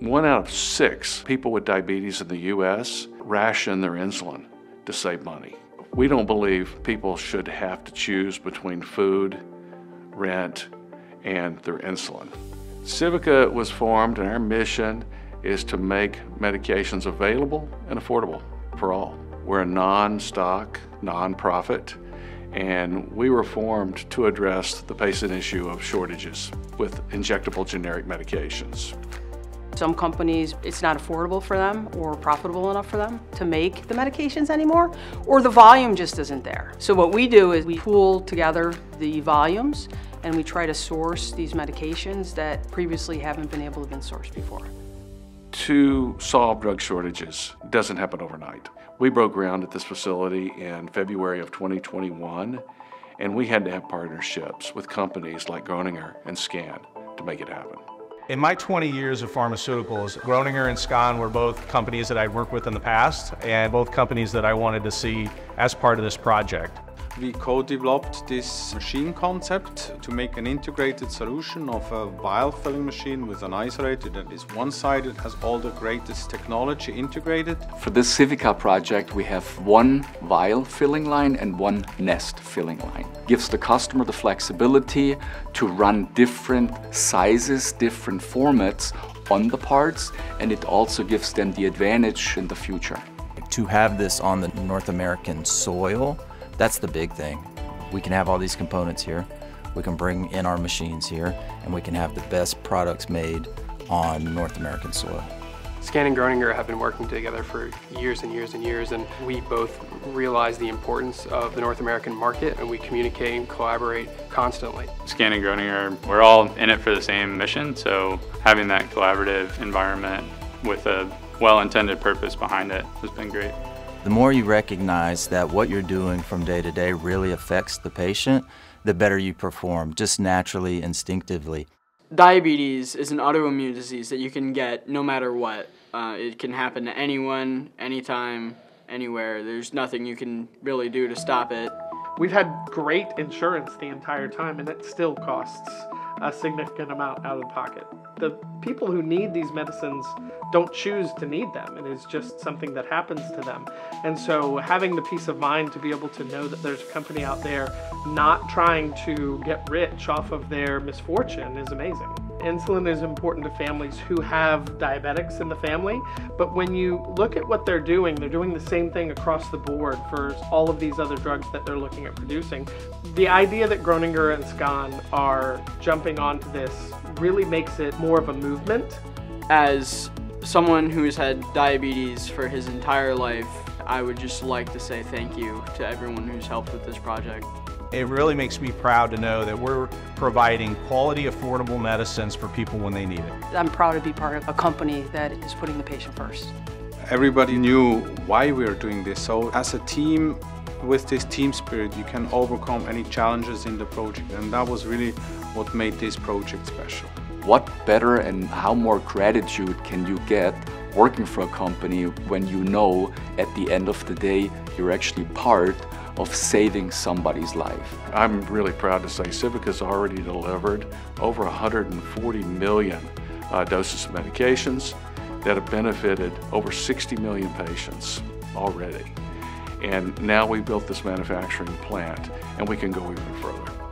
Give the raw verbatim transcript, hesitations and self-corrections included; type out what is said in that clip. One out of six people with diabetes in the U S ration their insulin to save money. We don't believe people should have to choose between food, rent, and their insulin. Civica was formed, and our mission is to make medications available and affordable for all. We're a non-stock, non-profit, and we were formed to address the patient issue of shortages with injectable generic medications. Some companies, it's not affordable for them or profitable enough for them to make the medications anymore, or the volume just isn't there. So what we do is we pool together the volumes and we try to source these medications that previously haven't been able to been sourced before. To solve drug shortages doesn't happen overnight. We broke ground at this facility in February of twenty twenty-one, and we had to have partnerships with companies like Groninger and SKAN to make it happen. In my twenty years of pharmaceuticals, Groninger and SKAN were both companies that I'd worked with in the past, and both companies that I wanted to see as part of this project. We co-developed this machine concept to make an integrated solution of a vial filling machine with an isolator that is one-sided, has all the greatest technology integrated. For this Civica project, we have one vial filling line and one nest filling line. Gives the customer the flexibility to run different sizes, different formats on the parts, and it also gives them the advantage in the future. To have this on the North American soil, that's the big thing. We can have all these components here, we can bring in our machines here, and we can have the best products made on North American soil. SKAN and Groninger have been working together for years and years and years, and we both realize the importance of the North American market, and we communicate and collaborate constantly. SKAN and Groninger, we're all in it for the same mission, so having that collaborative environment with a well-intended purpose behind it has been great. The more you recognize that what you're doing from day to day really affects the patient, the better you perform, just naturally, instinctively. Diabetes is an autoimmune disease that you can get no matter what. Uh, it can happen to anyone, anytime, anywhere. There's nothing you can really do to stop it. We've had great insurance the entire time, and it still costs a significant amount out of the pocket. The people who need these medicines don't choose to need them. It is just something that happens to them. And so having the peace of mind to be able to know that there's a company out there not trying to get rich off of their misfortune is amazing. Insulin is important to families who have diabetics in the family, but when you look at what they're doing, they're doing the same thing across the board for all of these other drugs that they're looking at producing. The idea that Groninger and SKAN are jumping onto this really makes it more of a movement. As someone who's had diabetes for his entire life, I would just like to say thank you to everyone who's helped with this project. It really makes me proud to know that we're providing quality, affordable medicines for people when they need it. I'm proud to be part of a company that is putting the patient first. Everybody knew why we were doing this, so as a team, with this team spirit, you can overcome any challenges in the project, and that was really what made this project special. What better and how more gratitude can you get working for a company when you know at the end of the day you're actually part of saving somebody's life. I'm really proud to say Civica's already delivered over one hundred forty million uh, doses of medications that have benefited over sixty million patients already. And now we've built this manufacturing plant, and we can go even further.